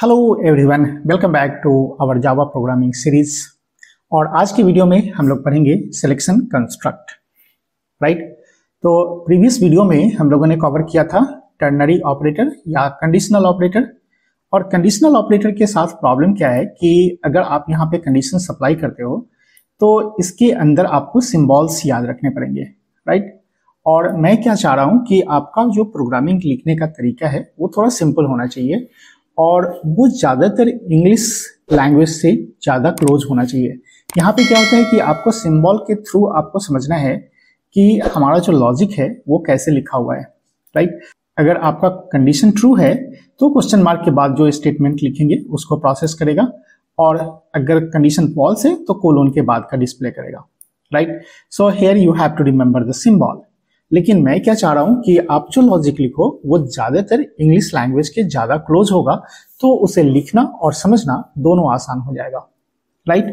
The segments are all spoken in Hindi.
Hello everyone, welcome back to our Java programming series. और आज की वीडियो में हम लोग पढ़ेंगे सिलेक्शन कंस्ट्रक्ट, राइट। तो प्रीवियस वीडियो में हम लोगों ने कवर किया था टर्नरी ऑपरेटर या कंडीशनल ऑपरेटर। और कंडीशनल ऑपरेटर के साथ प्रॉब्लम क्या है कि अगर आप यहाँ पे कंडीशन सप्लाई करते हो तो इसके अंदर आपको सिम्बॉल्स याद रखने पड़ेंगे, राइट। और मैं क्या चाह रहा हूँ कि आपका जो प्रोग्रामिंग लिखने का तरीका है वो थोड़ा सिंपल होना चाहिए और वो ज़्यादातर इंग्लिश लैंग्वेज से ज़्यादा क्लोज होना चाहिए। यहाँ पे क्या होता है कि आपको सिंबल के थ्रू आपको समझना है कि हमारा जो लॉजिक है वो कैसे लिखा हुआ है, राइट। अगर आपका कंडीशन ट्रू है तो क्वेश्चन मार्क के बाद जो स्टेटमेंट लिखेंगे उसको प्रोसेस करेगा, और अगर कंडीशन फॉल्स है तो कोलन के बाद का डिस्प्ले करेगा, right. So here you have to remember the symbol. लेकिन मैं क्या चाह रहा हूं कि आप जो लॉजिक लिखो वो ज्यादातर इंग्लिश लैंग्वेज के ज्यादा क्लोज होगा, तो उसे लिखना और समझना दोनों आसान हो जाएगा, राइट।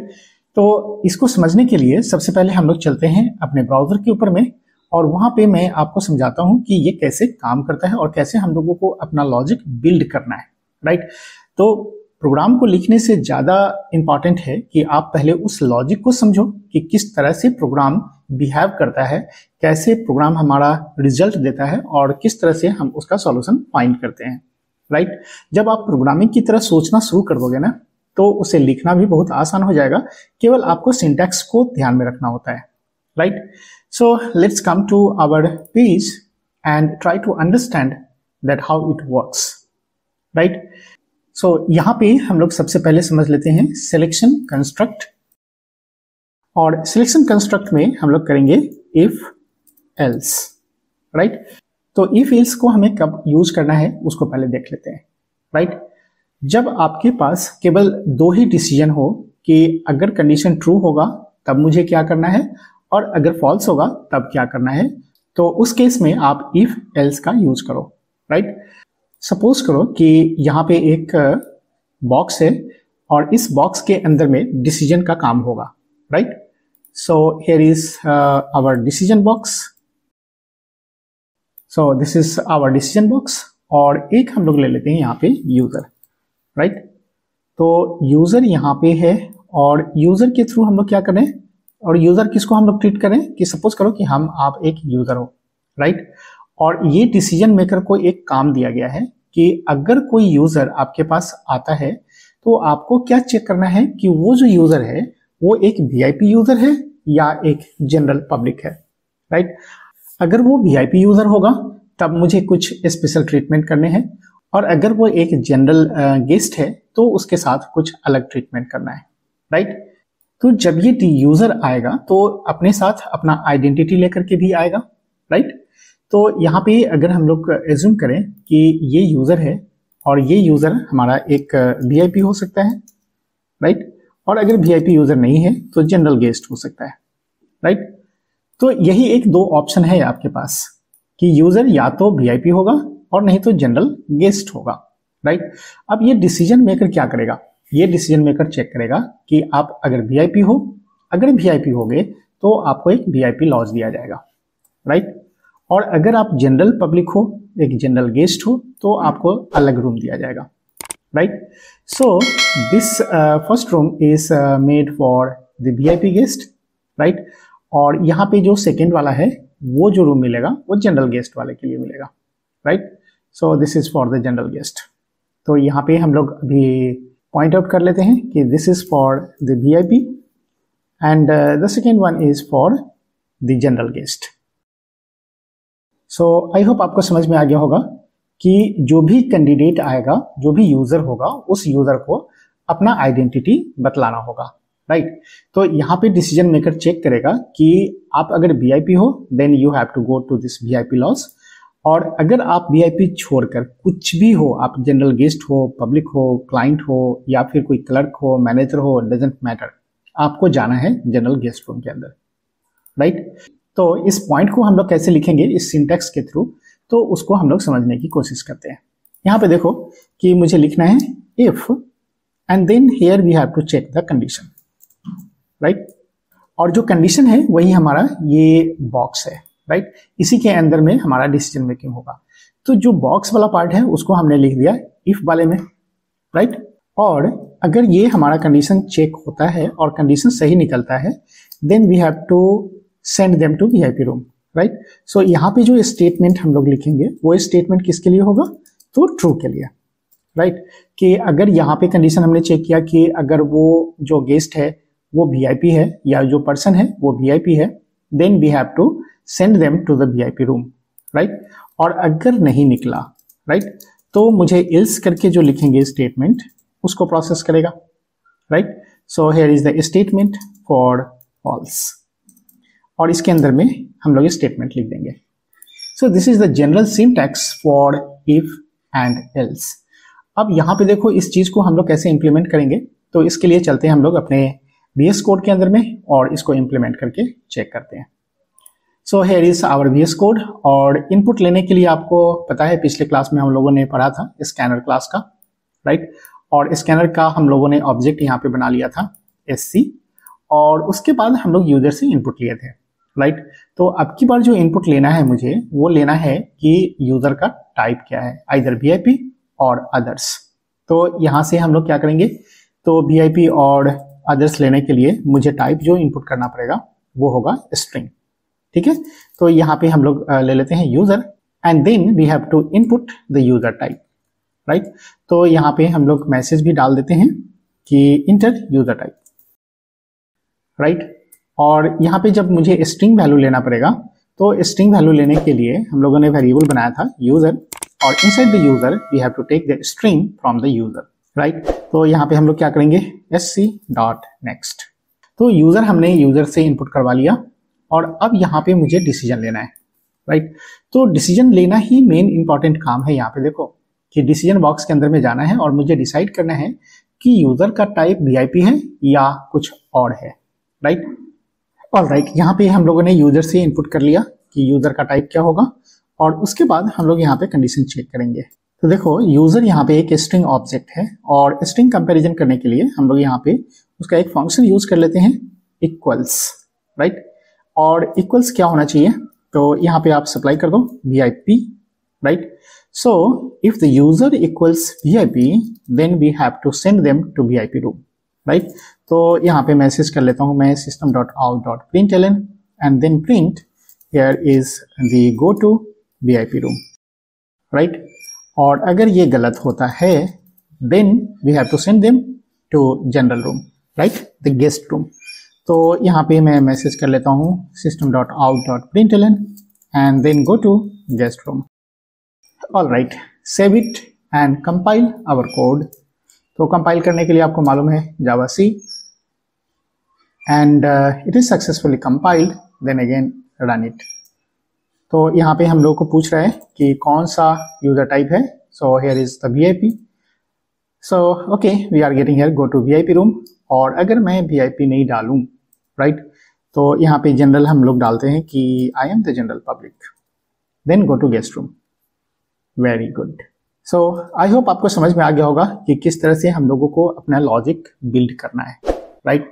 तो इसको समझने के लिए सबसे पहले हम लोग चलते हैं अपने ब्राउजर के ऊपर में, और वहां पे मैं आपको समझाता हूं कि ये कैसे काम करता है और कैसे हम लोगों को अपना लॉजिक बिल्ड करना है, राइट। तो प्रोग्राम को लिखने से ज्यादा इम्पॉर्टेंट है कि आप पहले उस लॉजिक को समझो कि किस तरह से प्रोग्राम बिहेव करता है, कैसे प्रोग्राम हमारा रिजल्ट देता है और किस तरह से हम उसका सॉल्यूशन फाइंड करते हैं, राइट। जब आप प्रोग्रामिंग की तरह सोचना शुरू कर दोगे ना तो उसे लिखना भी बहुत आसान हो जाएगा, केवल आपको सिंटैक्स को ध्यान में रखना होता है, right. So let's come to our page and try to understand that how it works, right. So यहाँ पे हम लोग सबसे पहले समझ लेते हैं सिलेक्शन कंस्ट्रक्ट। और सिलेक्शन कंस्ट्रक्ट में हम लोग करेंगे इफ एल्स, राइट। तो इफ एल्स को हमें कब यूज करना है उसको पहले देख लेते हैं, राइट। जब आपके पास केवल दो ही डिसीजन हो कि अगर कंडीशन ट्रू होगा तब मुझे क्या करना है और अगर फॉल्स होगा तब क्या करना है, तो उस केस में आप इफ एल्स का यूज करो, राइट। सपोज करो कि यहाँ पे एक बॉक्स है और इस बॉक्स के अंदर में डिसीजन का काम होगा, right. So here is our decision box, so this is our decision box. और एक हम लोग ले लेते हैं यहाँ पे यूजर, राइट। तो यूजर यहाँ पे है और यूजर के थ्रू हम लोग क्या करें, और यूजर किसको हम लोग ट्रीट करें कि सपोज करो कि हम आप एक यूजर हो, राइट। और ये डिसीजन मेकर को एक काम दिया गया है कि अगर कोई यूजर आपके पास आता है तो आपको क्या चेक करना है कि वो जो यूजर है वो एक वीआईपी यूजर है या एक जनरल पब्लिक है, राइट। अगर वो वीआईपी यूजर होगा तब मुझे कुछ स्पेशल ट्रीटमेंट करने हैं, और अगर वो एक जनरल गेस्ट है तो उसके साथ कुछ अलग ट्रीटमेंट करना है, राइट। तो जब ये यूजर आएगा तो अपने साथ अपना आइडेंटिटी लेकर के भी आएगा, राइट। तो यहाँ पे अगर हम लोग एज्यूम करें कि ये यूज़र है और ये यूज़र हमारा एक वीआईपी हो सकता है, राइट। और अगर वीआईपी यूज़र नहीं है तो जनरल गेस्ट हो सकता है, राइट। तो यही एक दो ऑप्शन है आपके पास कि यूज़र या तो वीआईपी होगा और नहीं तो जनरल गेस्ट होगा, राइट। अब ये डिसीजन मेकर क्या करेगा, ये डिसीजन मेकर चेक करेगा कि आप अगर वीआईपी हो, अगर वीआईपी हो गए तो आपको एक वीआईपी लॉज दिया जाएगा, राइट। और अगर आप जनरल पब्लिक हो, एक जनरल गेस्ट हो तो आपको अलग रूम दिया जाएगा, right. So this first room is made for the VIP guest, right. और यहाँ पे जो सेकेंड वाला है वो जो रूम मिलेगा वो जनरल गेस्ट वाले के लिए मिलेगा, right. So this is for the general guest. तो यहाँ पे हम लोग अभी पॉइंट आउट कर लेते हैं कि this is for the VIP and the second one is for the general guest. So I hope आपको समझ में आ गया होगा कि जो भी कैंडिडेट आएगा, जो भी यूजर होगा, उस यूजर को अपना आइडेंटिटी बतलाना होगा, राइट। तो यहाँ पे डिसीजन मेकर चेक करेगा कि आप अगर वीआईपी हो then you have to go to this VIP lodge, और अगर आप वीआईपी छोड़कर कुछ भी हो, आप जनरल गेस्ट हो, पब्लिक हो, क्लाइंट हो या फिर कोई क्लर्क हो, मैनेजर हो, डजेंट मैटर, आपको जाना है जनरल गेस्ट रूम के अंदर, राइट। तो इस पॉइंट को हम लोग कैसे लिखेंगे इस सिंटैक्स के थ्रू, तो उसको हम लोग समझने की कोशिश करते हैं। यहाँ पे देखो कि मुझे लिखना है if and then here we have to check the condition, right. और जो कंडीशन है वही हमारा ये बॉक्स है, राइट। इसी के अंदर में हमारा डिसीजन मेकिंग होगा। तो जो बॉक्स वाला पार्ट है उसको हमने लिख दिया इफ वाले में, राइट। और अगर ये हमारा कंडीशन चेक होता है और कंडीशन सही निकलता है, then we have to send them to VIP room, right. So यहाँ पे जो स्टेटमेंट हम लोग लिखेंगे वो स्टेटमेंट किसके लिए होगा, तो ट्रू के लिए, राइट। कि अगर यहाँ पे कंडीशन हमने चेक किया कि अगर वो जो गेस्ट है वो वीआईपी है या जो पर्सन है वो वीआईपी है, then we have to send them to the VIP room, right. और अगर नहीं निकला, राइट तो मुझे इल्स करके जो लिखेंगे स्टेटमेंट उसको प्रोसेस करेगा, right. So here is the statement for false और इसके अंदर में हम लोग स्टेटमेंट लिख देंगे। So this is the general syntax for if and else. अब यहाँ पे देखो इस चीज को हम लोग कैसे इंप्लीमेंट करेंगे, तो इसके लिए चलते हैं हम लोग अपने VS कोड के अंदर में और इसको इंप्लीमेंट करके चेक करते हैं। So here is our VS code और इनपुट लेने के लिए आपको पता है पिछले क्लास में हम लोगों ने पढ़ा था स्कैनर क्लास का, राइट। और स्कैनर का हम लोगों ने ऑब्जेक्ट यहाँ पे बना लिया था SC और उसके बाद हम लोग यूजर से इनपुट लिए थे, राइट। तो अब की बार जो इनपुट लेना है मुझे वो लेना है कि यूजर का टाइप क्या है, आइदर VIP और अदर्स। तो यहाँ से हम लोग क्या करेंगे, तो VIP और अदर्स लेने के लिए मुझे टाइप जो इनपुट करना पड़ेगा वो होगा स्ट्रिंग, ठीक है। तो यहाँ पे हम लोग ले लेते हैं user and then we have to input the user type, right. तो यहाँ पे हम लोग मैसेज भी डाल देते हैं कि इंटर यूजर टाइप, राइट। और यहाँ पे जब मुझे स्ट्रिंग वैल्यू लेना पड़ेगा तो स्ट्रिंग वैल्यू लेने के लिए हम लोगों ने वेरिएबल बनाया था यूजर और inside the user we have to take the string from the user, right. तो यहाँ पे हम लोग क्या करेंगे sc.next। तो यूजर हमने यूजर से इनपुट करवा लिया और अब यहाँ पे मुझे डिसीजन लेना है, राइट। तो डिसीजन लेना ही मेन इंपॉर्टेंट काम है। यहाँ पे देखो कि डिसीजन बॉक्स के अंदर में जाना है और मुझे डिसाइड करना है कि यूजर का टाइप वीआईपी है या कुछ और है, राइट। ऑलराइट, यहाँ पे हम लोगों ने यूजर से इनपुट कर लिया कि यूजर का टाइप क्या होगा और उसके बाद हम लोग यहाँ पे कंडीशन चेक करेंगे। तो देखो यूजर यहाँ पे एक स्ट्रिंग ऑब्जेक्ट है और स्ट्रिंग कंपैरिजन करने के लिए हम लोग यहाँ पे उसका एक फंक्शन यूज कर लेते हैं इक्वल्स, राइट। और इक्वल्स क्या होना चाहिए, तो यहाँ पे आप सप्लाई कर दो VIP, right. So if the user equals VIP then we have to send them to VIP room, right. तो यहाँ पे मैसेज कर लेता हूँ मैं system.out.println and then print here is the go to VIP room, right. और अगर ये गलत होता है then we have to send them to general room, right, the guest room. तो यहाँ पे मैं मैसेज कर लेता हूँ system.out.println and then go to guest room. Alright, save it and compile our code. तो कंपाइल करने के लिए आपको मालूम है java C and it is successfully compiled, then again run it. तो यहाँ पे हम लोग को पूछ रहा है कि कौन सा यूजर टाइप है, so here is the VIP. So okay we are getting here go to VIP room. और अगर मैं वीआईपी नहीं डालूं, राइट, तो यहाँ पे जनरल हम लोग डालते हैं कि I am the general public, then go to guest room. Very good. So I hope आपको समझ में आ गया होगा कि किस तरह से हम लोगों को अपना लॉजिक बिल्ड करना है, राइट।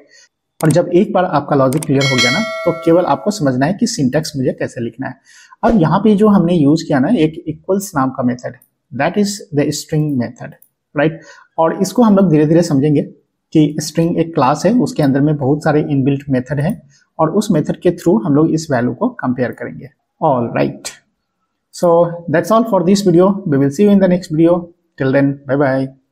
और जब एक बार आपका लॉजिक क्लियर हो गया ना, तो केवल आपको समझना है कि सिंटैक्स मुझे कैसे लिखना है। अब यहाँ पे जो हमने यूज किया ना एक इक्वल्स नाम का method, that is the string method, right. और इसको हम लोग धीरे धीरे समझेंगे कि स्ट्रिंग एक क्लास है, उसके अंदर में बहुत सारे इनबिल्ट मेथड है और उस मेथड के थ्रू हम लोग इस वैल्यू को कंपेयर करेंगे। All right, so that's all for this video. We will see you in the next video. Till then, bye bye.